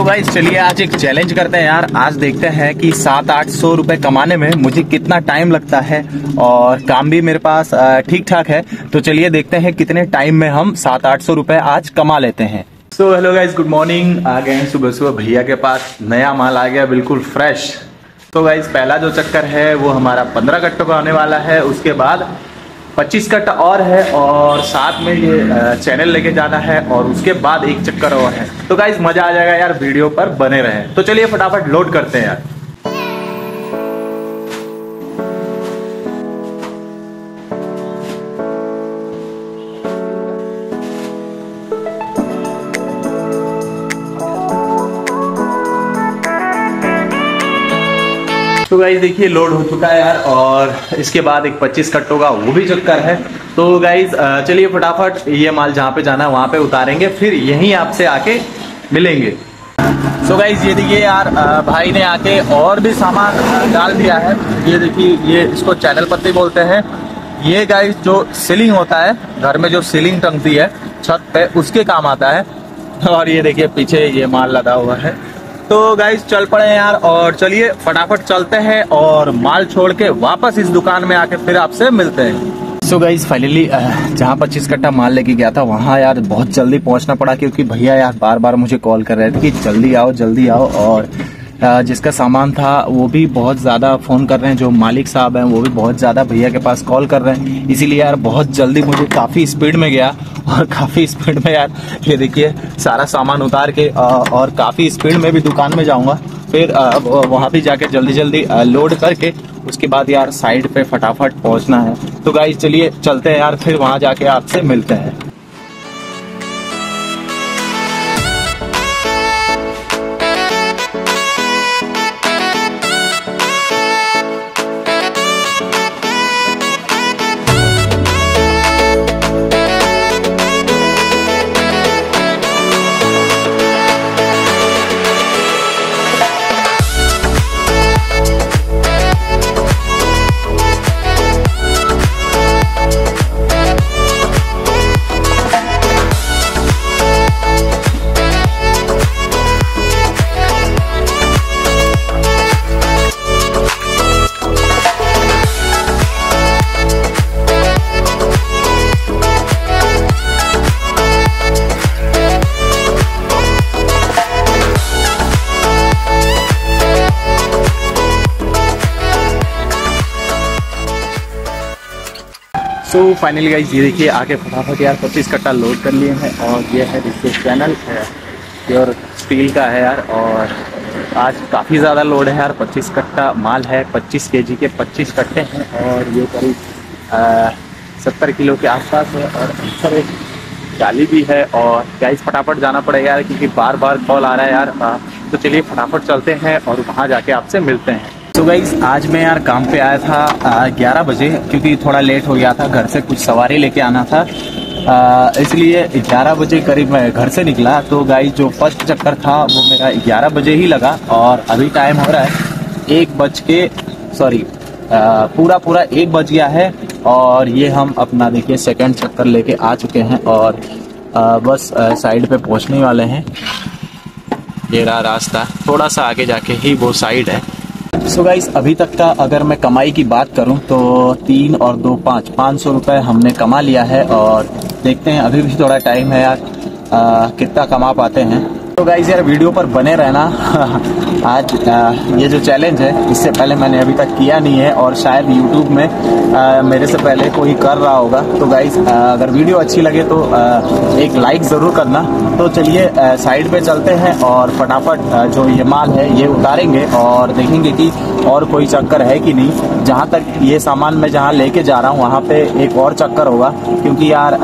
तो गाइस चलिए आज एक चैलेंज करते हैं यार। आज देखते हैं कि 700-800 रुपये कमाने में मुझे कितना टाइम लगता है, और काम भी मेरे पास ठीक ठाक है। तो चलिए देखते हैं कितने टाइम में हम 700-800 रुपये आज कमा लेते हैं। So hello guys, good morning. आ गए हैं सुबह सुबह भैया के पास, नया माल आ गया बिल्कुल फ्रेश। तो गाइस पहला जो चक्कर है वो हमारा 15 कट्टों का होने वाला है, उसके बाद 25 कट और है, और साथ में ये चैनल लेके जाना है, और उसके बाद एक चक्कर और है। तो गाइस मजा आ जाएगा यार, वीडियो पर बने रहें। तो चलिए फटाफट लोड करते हैं यार। तो गाइज देखिए लोड हो चुका है यार, और इसके बाद एक 25 कट्टों का वो भी चक्कर है। तो गाइज चलिए फटाफट ये माल जहाँ पे जाना है वहाँ पे उतारेंगे, फिर यहीं आपसे आके मिलेंगे। सो गाइज ये देखिए यार, भाई ने आके और भी सामान डाल दिया है। ये देखिए, ये इसको चैनल पत्ती बोलते हैं। ये गाइज जो सीलिंग होता है, घर में जो सीलिंग टंगती है छत पे, उसके काम आता है। और ये देखिए पीछे ये माल लदा हुआ है। तो गाइज चल पड़े यार, और चलिए फटाफट चलते हैं और माल छोड़ के वापस इस दुकान में आके फिर आपसे मिलते हैं। सो गाइज फाइनली जहाँ 25 कट्टा माल लेके गया था वहाँ यार बहुत जल्दी पहुँचना पड़ा, क्योंकि भैया यार बार बार मुझे कॉल कर रहे थे कि जल्दी आओ जल्दी आओ। और जिसका सामान था वो भी बहुत ज़्यादा फ़ोन कर रहे हैं, जो मालिक साहब हैं वो भी बहुत ज़्यादा भैया के पास कॉल कर रहे हैं। इसीलिए यार बहुत जल्दी मुझे काफ़ी स्पीड में गया, और काफ़ी स्पीड में यार ये देखिए सारा सामान उतार के, और काफ़ी स्पीड में भी दुकान में जाऊंगा, फिर वहाँ भी जाके जल्दी जल्दी लोड करके उसके बाद यार साइड पे फटाफट पहुँचना है। तो गाइस चलिए चलते हैं यार, फिर वहाँ जाके आपसे मिलते हैं। सो फाइनली गाइज ये देखिए आके फटाफट यार 25 कट्टा लोड कर लिए हैं, और ये है जिसके चैनल है, प्योर स्टील का है यार। और आज काफ़ी ज़्यादा लोड है यार, 25 कट्टा माल है, 25 केजी के 25 कट्टे हैं, और ये करीब 70 किलो के आसपास है, और अक्सर एक जाली भी है। और गाइज फटाफट जाना पड़ेगा यार, क्योंकि बार बार कॉल आ रहा है यार। तो चलिए फटाफट चलते हैं और वहाँ जाके आपसे मिलते हैं। तो गाइज़ आज मैं यार काम पे आया था 11 बजे, क्योंकि थोड़ा लेट हो गया था, घर से कुछ सवारी लेके आना था, इसलिए 11 बजे करीब मैं घर से निकला। तो गाइज़ जो फर्स्ट चक्कर था वो मेरा 11 बजे ही लगा, और अभी टाइम हो रहा है 1 बज के पूरा 1 बज गया है। और ये हम अपना देखिए सेकंड चक्कर लेके आ चुके हैं, और बस साइड पे पहुँचने वाले हैं। ये रहा रास्ता, थोड़ा सा आगे जाके ही वो साइड है। सो गाइस अभी तक का अगर मैं कमाई की बात करूं तो 3 और 2 500 रुपये हमने कमा लिया है, और देखते हैं अभी भी थोड़ा टाइम है यार कितना कमा पाते हैं। तो गाइस यार वीडियो पर बने रहना। आज ये जो चैलेंज है इससे पहले मैंने अभी तक किया नहीं है, और शायद यूट्यूब में मेरे से पहले कोई कर रहा होगा। तो गाइस अगर वीडियो अच्छी लगे तो एक लाइक ज़रूर करना। तो चलिए साइड पे चलते हैं और फटाफट जो ये माल है ये उतारेंगे, और देखेंगे कि और कोई चक्कर है कि नहीं। जहाँ तक ये सामान मैं जहाँ लेके जा रहा हूँ वहाँ पर एक और चक्कर होगा, क्योंकि यार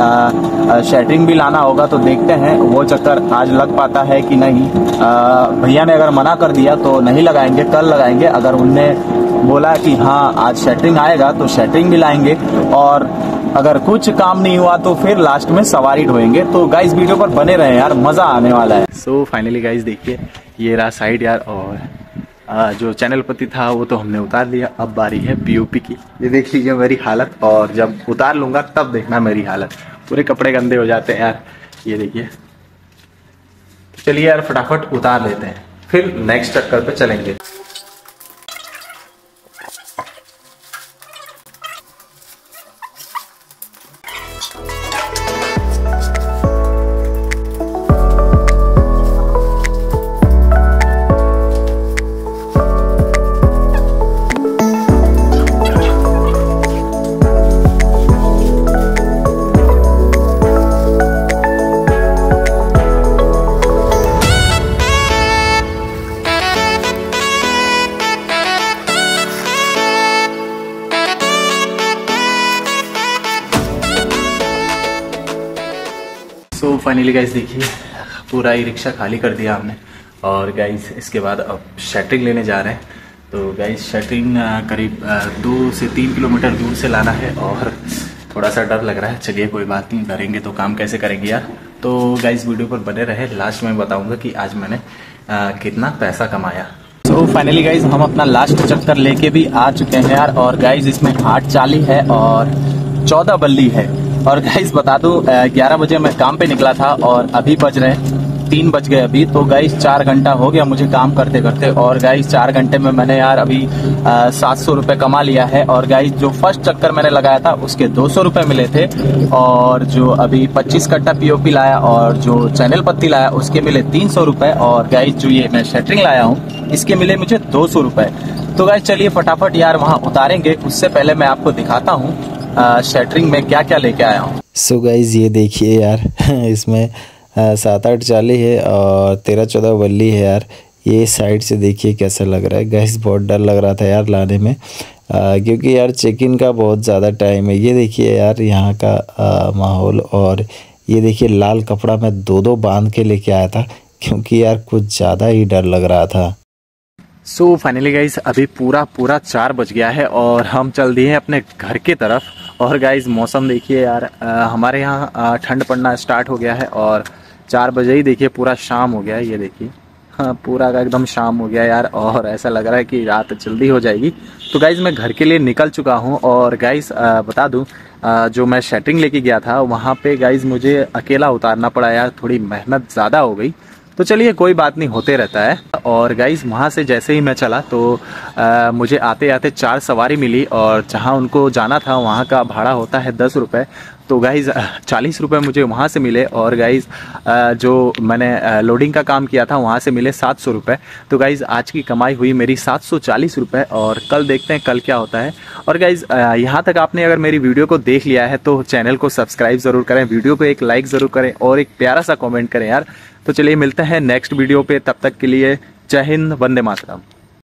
शेटरिंग भी लाना होगा। तो देखते हैं वो चक्कर आज लग पाता है कि नहीं। भैया ने अगर मना कर दिया तो नहीं लगाएंगे, कल लगाएंगे। अगर उनने बोला कि हाँ आज शटरिंग आएगा तो शटरिंग भी लाएंगे, और अगर कुछ काम नहीं हुआ तो फिर लास्ट में सवारी ढोएंगे। तो गाइस वीडियो पर बने रहें यार, मज़ा आने वाला है। सो फाइनली गाइस देखिए ये रहा साइड यार, और जो चैनल पति था वो तो हमने उतार लिया। अब बारी है पीओपी की। ये देख लीजिए मेरी हालत, और जब उतार लूँगा तब देखना मेरी हालत, पूरे कपड़े गंदे हो जाते हैं यार। ये देखिए चलिए यार फटाफट उतार लेते हैं, फिर नेक्स्ट टक्कर पे चलेंगे। तो फाइनली गाइस देखिए पूरा ई रिक्शा खाली कर दिया हमने, और गाइस इसके बाद अब शटरिंग लेने जा रहे हैं। तो गाइस शटरिंग करीब 2 से 3 किलोमीटर दूर से लाना है और थोड़ा सा डर लग रहा है। चलिए कोई बात नहीं, डरेंगे तो काम कैसे करेंगे यार। तो गाइस वीडियो पर बने रहे, लास्ट में बताऊँगा कि आज मैंने कितना पैसा कमाया। तो फाइनली गाइज हम अपना लास्ट चक्कर लेके भी आ चुके हैं यार, और गाइज इसमें 8 चाली है और 14 बल्ली है। और गाइस बता दूं 11 बजे मैं काम पे निकला था और अभी बज रहे हैं 3 बज गए अभी। तो गाइस 4 घंटा हो गया मुझे काम करते करते, और गाइस 4 घंटे में मैंने यार अभी 700 रुपये कमा लिया है। और गाइस जो फर्स्ट चक्कर मैंने लगाया था उसके 200 रुपये मिले थे, और जो अभी 25 कट्टा पीओपी लाया और जो चैनल पत्ती लाया उसके मिले 300 रुपये, और गाइस जो ये मैं शटरिंग लाया हूँ इसके मिले मुझे 200 रुपये। तो गाइस चलिए फटाफट यार वहाँ उतारेंगे, उससे पहले मैं आपको दिखाता हूँ शटरिंग में क्या क्या लेके आया हूँ। सो गाइज ये देखिए यार इसमें 7-8 चाली है और 13-14 बल्ली है यार। ये साइड से देखिए कैसा लग रहा है गाइज, बहुत डर लग रहा था यार लाने में, क्योंकि यार चेक इन का बहुत ज़्यादा टाइम है। ये देखिए यार यहाँ का माहौल, और ये देखिए लाल कपड़ा मैं 2-2 बांध के लेके आया था क्योंकि यार कुछ ज़्यादा ही डर लग रहा था। सो फाइनली गाइज अभी पूरा 4 बज गया है और हम चल दिए हैं अपने घर की तरफ। और गाइज़ मौसम देखिए यार, हमारे यहाँ ठंड पड़ना स्टार्ट हो गया है, और 4 बजे ही देखिए पूरा शाम हो गया है। ये देखिए हाँ पूरा एकदम शाम हो गया यार, और ऐसा लग रहा है कि रात जल्दी हो जाएगी। तो गाइज़ मैं घर के लिए निकल चुका हूँ, और गाइज़ बता दूँ जो मैं शटरिंग लेके गया था वहाँ पे गाइज़ मुझे अकेला उतारना पड़ा यार, थोड़ी मेहनत ज़्यादा हो गई। तो चलिए कोई बात नहीं, होते रहता है। और गाइज़ वहाँ से जैसे ही मैं चला तो मुझे आते आते 4 सवारी मिली, और जहाँ उनको जाना था वहाँ का भाड़ा होता है 10 रुपये, तो गाइज़ 40 रुपये मुझे वहाँ से मिले। और गाइज़ जो मैंने लोडिंग का काम किया था वहाँ से मिले 700 रुपये। तो गाइज़ आज की कमाई हुई मेरी 740 रुपये, और कल देखते हैं कल क्या होता है। और गाइज़ यहाँ तक आपने अगर मेरी वीडियो को देख लिया है तो चैनल को सब्सक्राइब ज़रूर करें, वीडियो को एक लाइक ज़रूर करें और एक प्यारा सा कॉमेंट करें यार। तो चलिए मिलते हैं नेक्स्ट वीडियो पे, तब तक के लिए जय हिंद, वंदे मातरम।